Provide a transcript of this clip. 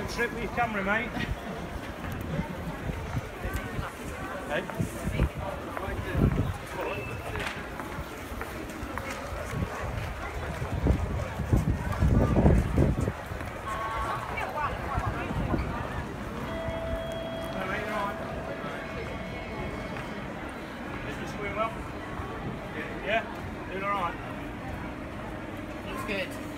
Don't trip with your camera, mate. Hey? Well? Yeah, doing alright. Looks good.